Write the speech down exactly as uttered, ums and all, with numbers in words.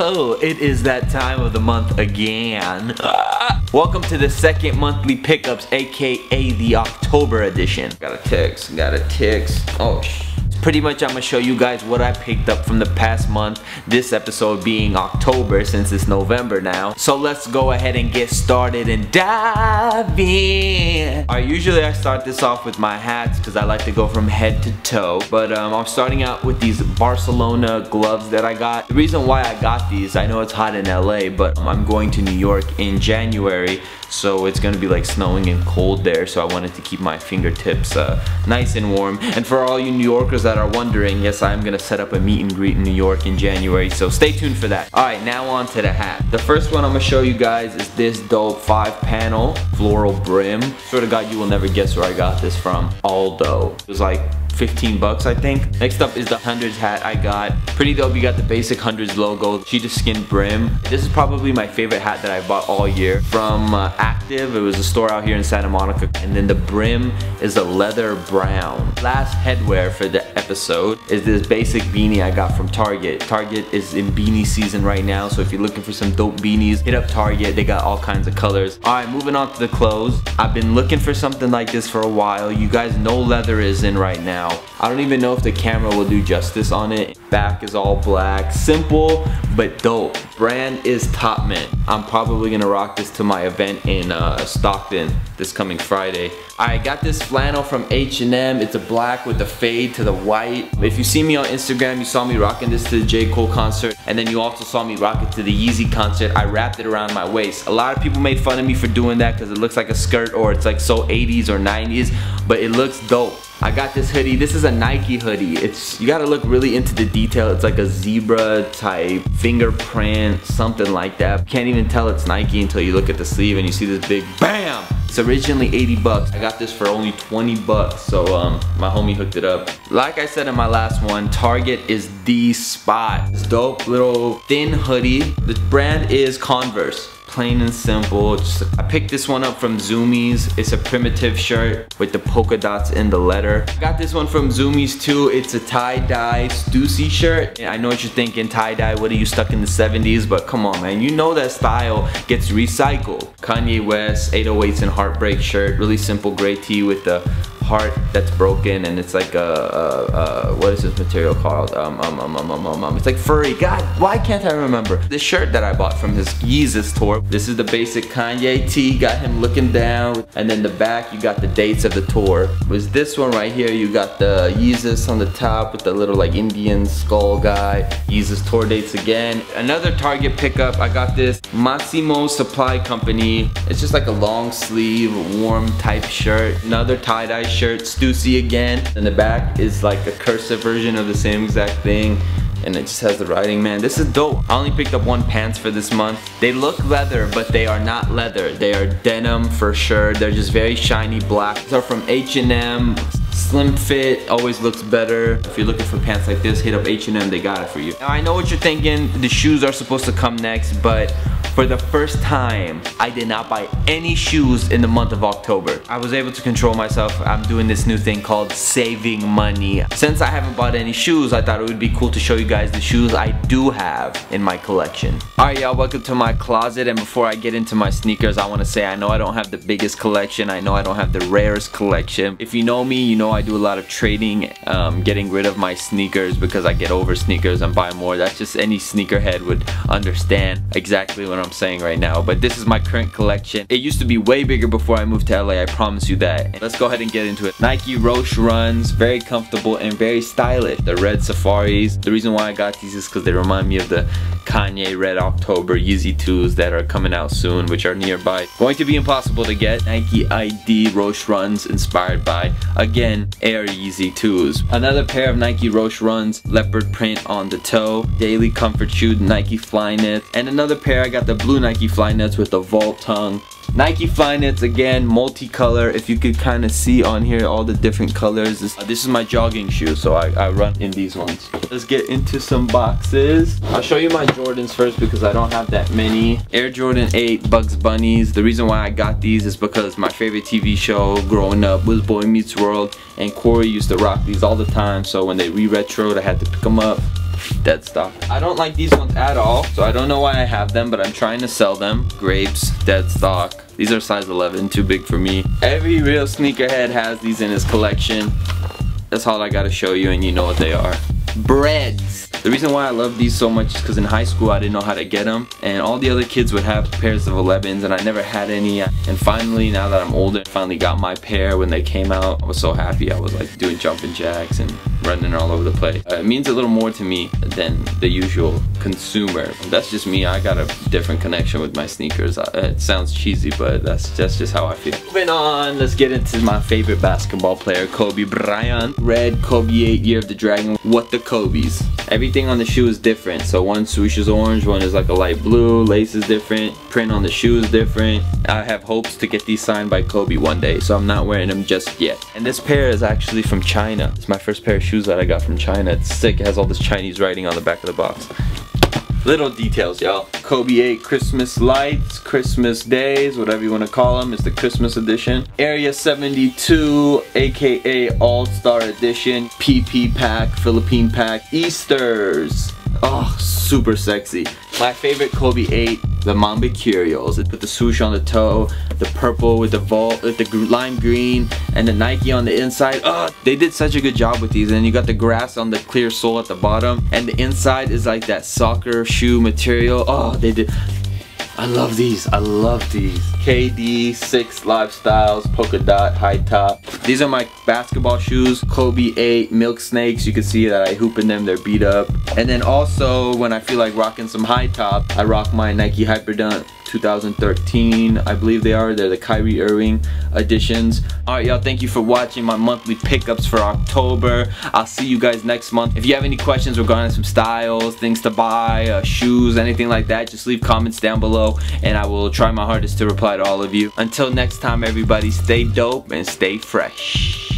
Oh, it is that time of the month again. Welcome to the second monthly pickups, aka the October edition. Got a text, got a text. Oh, sh. Pretty much I'm gonna show you guys what I picked up from the past month, this episode being October since it's November now. So let's go ahead and get started and dive in. Alright, usually I start this off with my hats because I like to go from head to toe. But um, I'm starting out with these Barcelona gloves that I got. The reason why I got these, I know it's hot in L A, but um, I'm going to New York in January. So it's gonna be like snowing and cold there, so I wanted to keep my fingertips uh, nice and warm. And for all you New Yorkers that are wondering, yes, I'm gonna set up a meet and greet in New York in January, so stay tuned for that. Alright, now on to the hat. The first one I'm gonna show you guys is this dope five panel floral brim. Swear to God, you will never guess where I got this from. Aldo. It was like fifteen bucks, I think. Next up is the hundreds hat I got. Pretty dope, you got the basic hundreds logo, cheetah skin brim. This is probably my favorite hat that I bought all year from uh, Active. It was a store out here in Santa Monica. And then the brim is a leather brown. Last headwear for the episode is this basic beanie I got from Target. Target is in beanie season right now, so if you're looking for some dope beanies, hit up Target. They got all kinds of colors. All right, moving on to the clothes. I've been looking for something like this for a while. You guys know leather is in right now. I don't even know if the camera will do justice on it. Back is all black. Simple, but dope. Brand is Topman. I'm probably gonna rock this to my event in uh, Stockton this coming Friday. I got this flannel from H and M. It's a black with a fade to the white. If you see me on Instagram, you saw me rocking this to the J. Cole concert, and then you also saw me rock it to the Yeezy concert. I wrapped it around my waist. A lot of people made fun of me for doing that because it looks like a skirt or it's like so eighties or nineties, but it looks dope. I got this hoodie. This is a Nike hoodie. It's, you gotta look really into the detail. It's like a zebra type fingerprint, something like that. Can't even tell it's Nike until you look at the sleeve and you see this big BAM! It's originally eighty bucks. I got this for only twenty bucks, so um, my homie hooked it up. Like I said in my last one, Target is the spot. This dope little thin hoodie. The brand is Converse. Plain and simple. Just, I picked this one up from Zoomies. It's a primitive shirt with the polka dots in the letter. I got this one from Zoomies too. It's a tie-dye Stussy shirt. And I know what you're thinking, tie-dye, what are you stuck in the seventies? But come on, man, you know that style gets recycled. Kanye West, eight oh eights and Heartbreak shirt. Really simple gray tee with the heart that's broken, and it's like a, a, a what is this material called? Um, um, um, um, um, um, it's like furry. God, why can't I remember? This shirt that I bought from his Yeezus tour. This is the basic Kanye tee. Got him looking down, and then the back you got the dates of the tour. Was this one right here? You got the Yeezus on the top with the little like Indian skull guy. Yeezus tour dates again. Another Target pickup. I got this Massimo Supply Company. It's just like a long sleeve, warm type shirt. Another tie dye shirt. Shirt, Stussy again, and the back is like a cursive version of the same exact thing, and it just has the writing, man. This is dope. I only picked up one pants for this month. They look leather, but they are not leather. They are denim for sure. They're just very shiny black. These are from H and M. Slim fit, always looks better. If you're looking for pants like this, hit up H and M, they got it for you. Now I know what you're thinking, the shoes are supposed to come next, but for the first time, I did not buy any shoes in the month of October. I was able to control myself. I'm doing this new thing called saving money. Since I haven't bought any shoes, I thought it would be cool to show you guys the shoes I do have in my collection. All right, y'all, welcome to my closet. And before I get into my sneakers, I wanna say I know I don't have the biggest collection. I know I don't have the rarest collection. If you know me, you know I do a lot of trading, um, getting rid of my sneakers because I get over sneakers and buy more. That's just, any sneakerhead would understand exactly what I'm I'm saying right now, but this is my current collection. It used to be way bigger before I moved to L A, I promise you that. Let's go ahead and get into it. Nike Roshe runs, very comfortable and very stylish. The red safaris, the reason why I got these is because they remind me of the Kanye Red October Yeezy twos that are coming out soon, which are nearby. Going to be impossible to get. Nike I D Roshe runs inspired by, again, Air Yeezy twos. Another pair of Nike Roshe runs, leopard print on the toe. Daily comfort shoe, Nike Flyknit. And another pair, I got the blue Nike Flyknits with the vault tongue. Nike Flyknits, again, multicolor. If you could kind of see on here all the different colors. This, uh, this is my jogging shoe, so I, I run in these ones. Let's get into some boxes. I'll show you my Jordans first because I don't have that many. Air Jordan eight Bugs Bunnies. The reason why I got these is because my favorite T V show growing up was Boy Meets World, and Corey used to rock these all the time, so when they re-retroed, I had to pick them up. dead stock. I don't like these ones at all, so I don't know why I have them, but I'm trying to sell them. Grapes, dead stock. These are size eleven, too big for me. Every real sneakerhead has these in his collection. That's all I gotta show you, and you know what they are. Breads. The reason why I love these so much is because in high school I didn't know how to get them, and all the other kids would have pairs of elevens and I never had any. And finally, now that I'm older, I finally got my pair when they came out. I was so happy. I was like doing jumping jacks and running all over the place. Uh, it means a little more to me than the usual consumer. That's just me. I got a different connection with my sneakers. I, it sounds cheesy, but that's, that's just how I feel. Moving on, let's get into my favorite basketball player, Kobe Bryant. Red Kobe eight, Year of the Dragon. What the Kobe's. Everything on the shoe is different. So one swoosh is orange, one is like a light blue, lace is different, print on the shoe is different. I have hopes to get these signed by Kobe one day, so I'm not wearing them just yet. And this pair is actually from China. It's my first pair of shoes that I got from China. It's sick, it has all this Chinese writing on the back of the box. Little details, y'all. Kobe eight Christmas lights, Christmas days, whatever you want to call them. It's the Christmas edition. Area seventy-two, aka All-Star edition. P P pack, Philippine pack. Easters. Oh, super sexy. My favorite Kobe eight, the Mambicurios. It put the swoosh on the toe, the purple with the vault, with the lime green, and the Nike on the inside. Oh, they did such a good job with these. And you got the grass on the clear sole at the bottom, and the inside is like that soccer shoe material. Oh, they did. I love these, I love these. K D, Six Lifestyles, polka dot, high top. These are my basketball shoes, Kobe eight, Milk Snakes. You can see that I hoop in them, they're beat up. And then also, when I feel like rocking some high top, I rock my Nike Hyperdunk two thousand thirteen, I believe they are. They're the Kyrie Irving editions. Alright y'all, thank you for watching my monthly pickups for October. I'll see you guys next month. If you have any questions regarding some styles, things to buy, uh, shoes, anything like that, just leave comments down below and I will try my hardest to reply to all of you. Until next time everybody, stay dope and stay fresh.